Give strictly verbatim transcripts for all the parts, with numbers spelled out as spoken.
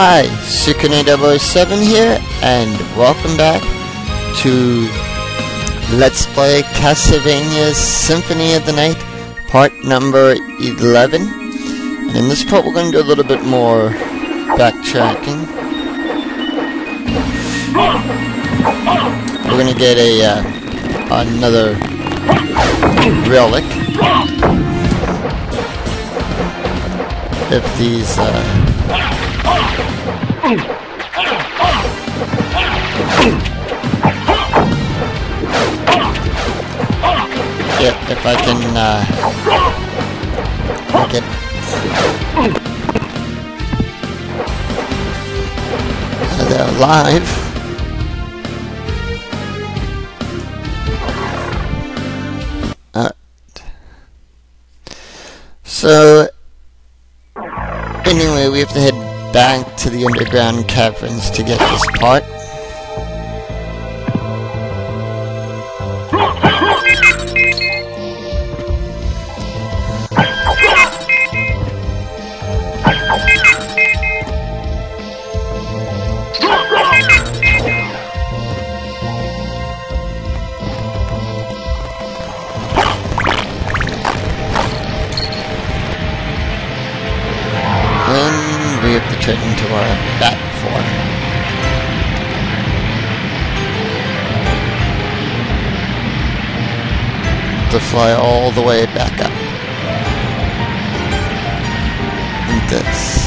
Hi, tsukune zero zero seven here, and welcome back to Let's Play Castlevania Symphony of the Night, part number eleven. And in this part, we're going to do a little bit more backtracking. We're going to get a uh, another relic. If these... Uh, Yep, if I can uh get uh, they're alive. Alright. So anyway, we have to head back to the underground caverns to get this part. Into our bat form. To fly all the way back up. And this.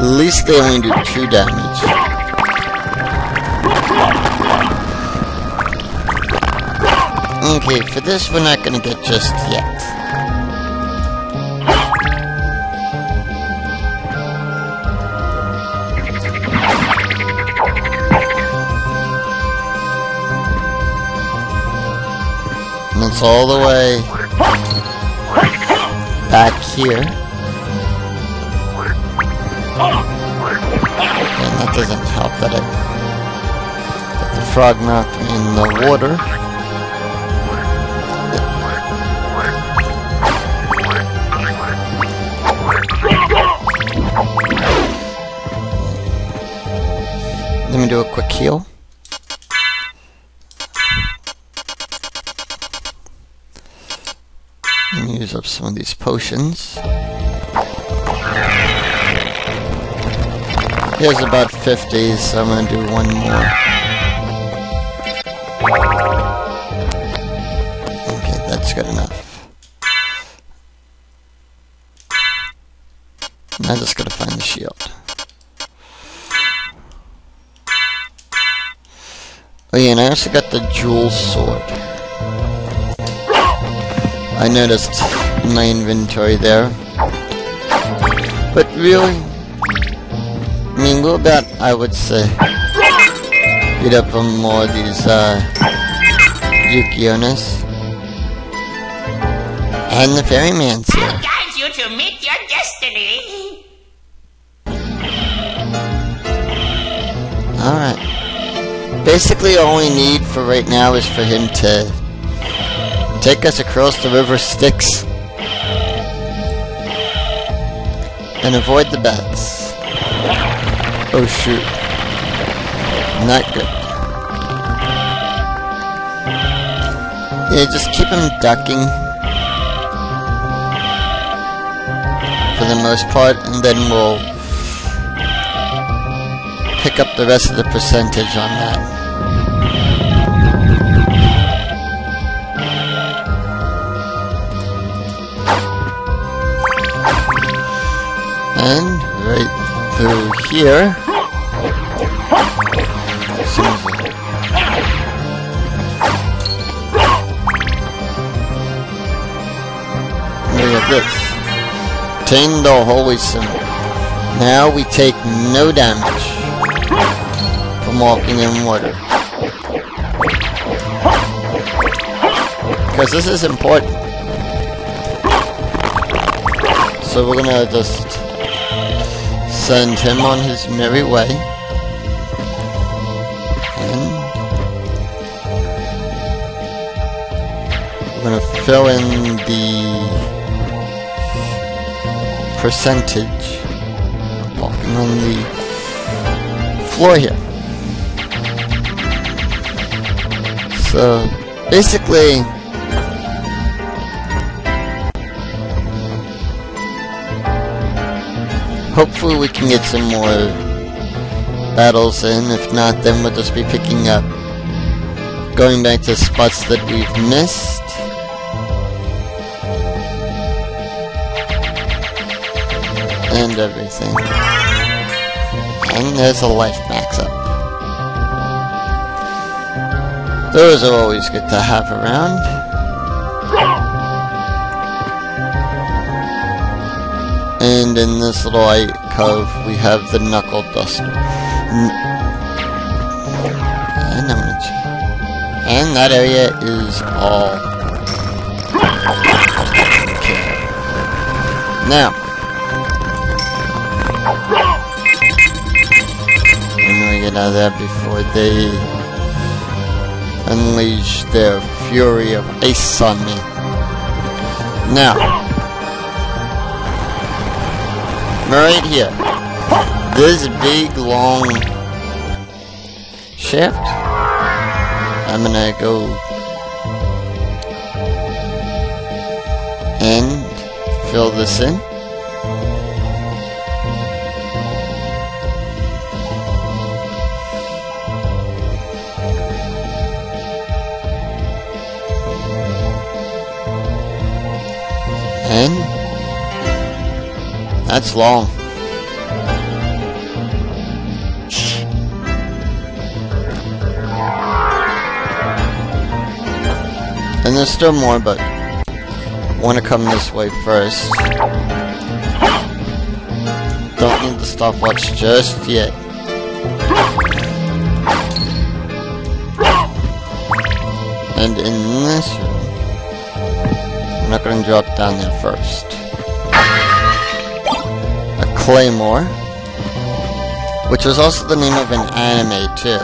At least they only do two damage. Okay, for this we're not gonna get just yet. And it's all the way back here. And that doesn't help that it that the frog knocked me in the water. Let me do a quick heal. Let me use up some of these potions. Here's about fifty, so I'm going to do one more. Okay, that's good enough. Now just got to find the shield. Oh yeah, and I also got the jewel sword. I noticed in my inventory there. But really... I mean, we'll about, I would say, beat up on more of these, uh, Yukionas. And the ferryman's here. I'll guide you to meet your destiny! Alright. Basically, all we need for right now is for him to take us across the river Styx. And avoid the bats. Oh shoot. Not good. Yeah, just keep him ducking for the most part, and then we'll pick up the rest of the percentage on that. And right through here. We have this. Obtain the holy symbol. Now we take no damage from walking in water. because this is important. So we're gonna just send him on his merry way. And we're gonna fill in the percentage walking on the floor here. So basically, hopefully we can get some more battles in. If not, then we'll just be picking up, going back to spots that we've missed. And everything. And there's a life max up. Those are always good to have around. And in this little alcove, we have the knuckle duster. And I'm gonna check. And that area is all. Okay. Now. I'm gonna get out of there before they unleash their fury of ice on me. Now, right here, this big long shaft, I'm gonna go and fill this in. And that's long. And there's still more, but I want to come this way first. Don't need the stopwatch just yet. And in this room, I'm not going to drop down there first. A Claymore, which was also the name of an anime too.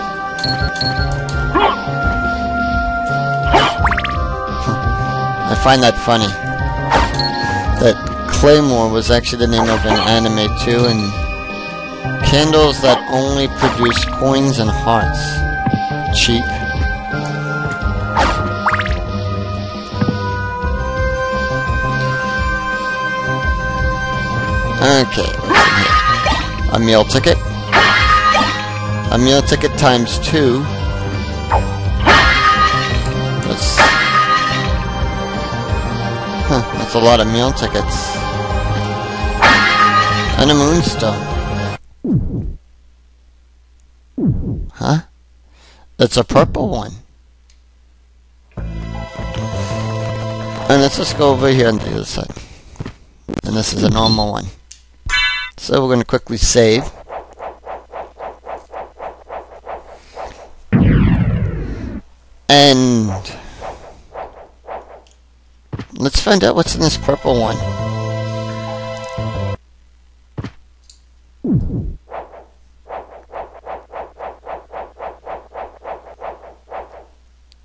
I find that funny. That Claymore was actually the name of an anime too, and candles that only produce coins and hearts. Cheap. Okay, a meal ticket, a meal ticket times two, that's, huh, that's a lot of meal tickets, and a moonstone, huh, that's a purple one, and let's just go over here on the other side, and this is a normal one. So we're going to quickly save. And let's find out what's in this purple one.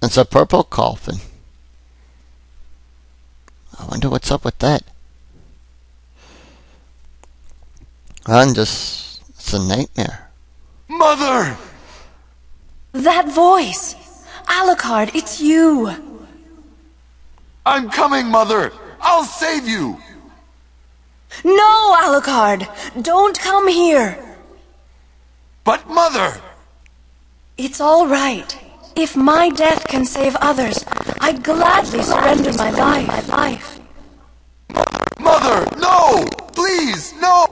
It's a purple coffin. I wonder what's up with that. I'm just... it's a nightmare. Mother! That voice! Alucard, it's you! I'm coming, Mother! I'll save you! No, Alucard! Don't come here! But, Mother! It's all right. If my death can save others, I'd gladly surrender my life. My life. Mother, no! Please, no!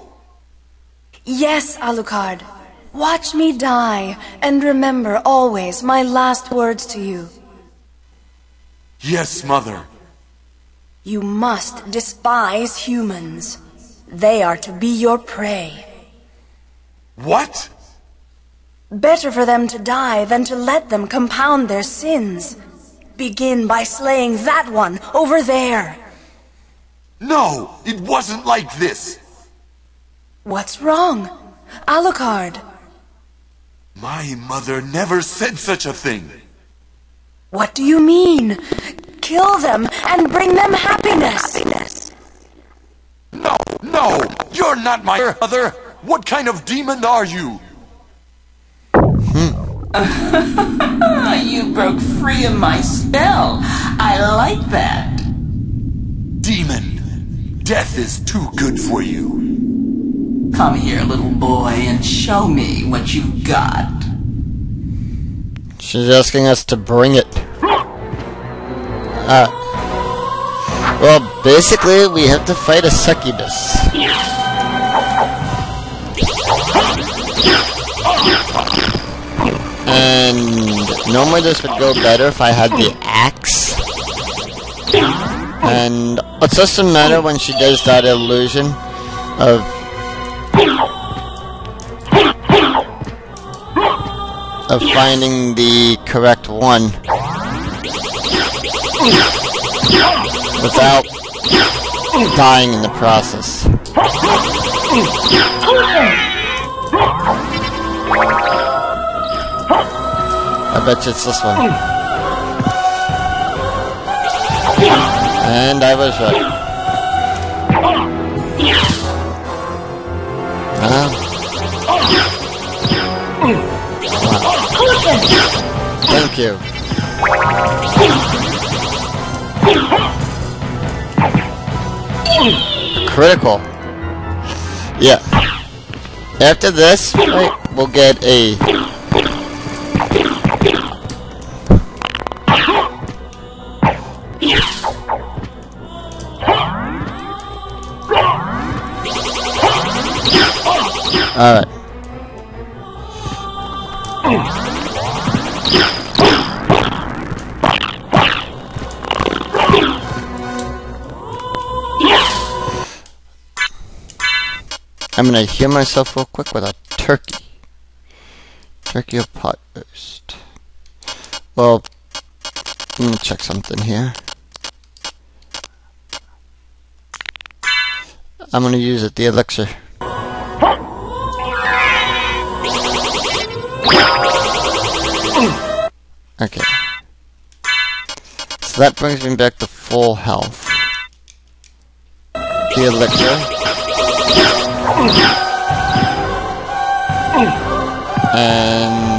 Yes, Alucard. Watch me die, and remember always my last words to you. Yes, Mother. You must despise humans. They are to be your prey. What? Better for them to die than to let them compound their sins. Begin by slaying that one over there. No, it wasn't like this. What's wrong? Alucard. My mother never said such a thing. What do you mean? Kill them and bring them happiness. happiness. No, no, you're not my mother. What kind of demon are you? You broke free of my spell. I like that. Demon, death is too good for you. Come here, little boy, and show me what you've got. She's asking us to bring it. Uh, well, basically, we have to fight a succubus. And normally this would go better if I had the axe. And it doesn't matter when she does that illusion of... of finding the correct one. Without dying in the process. I bet you it's this one. And I was right. Uh, wow. Thank you. Critical. Yeah. After this, wait, we'll get a... Alright. I'm gonna heal myself real quick with a turkey. Turkey or pot roast. Well, I'm gonna check something here. I'm gonna use it, the elixir. Okay. So that brings me back to full health. The elixir. And...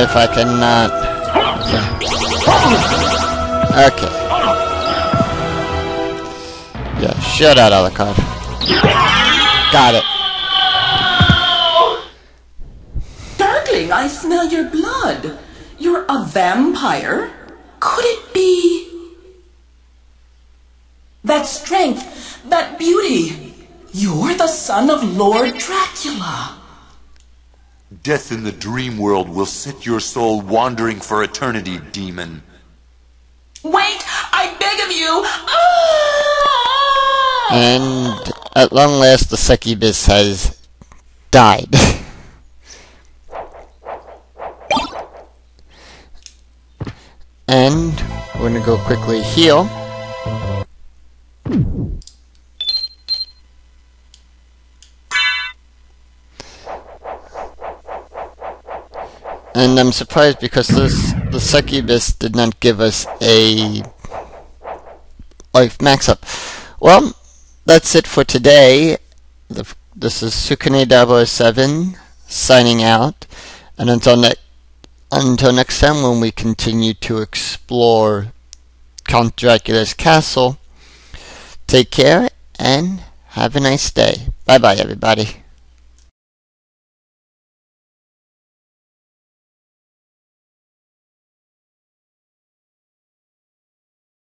if I cannot... okay. Okay. Yeah, shut out Alucard. Got it. I smell your blood. You're a vampire. Could it be... that strength, that beauty. You're the son of Lord Dracula. Death in the dream world will set your soul wandering for eternity, demon. Wait, I beg of you. Ah! And at long last, the succubus has died. And we're gonna go quickly heal. And I'm surprised because this the succubus did not give us a life max up. Well, that's it for today. The, this is tsukune zero zero seven signing out, and until next. Until next time, when we continue to explore Count Dracula's castle, take care and have a nice day. Bye-bye, everybody.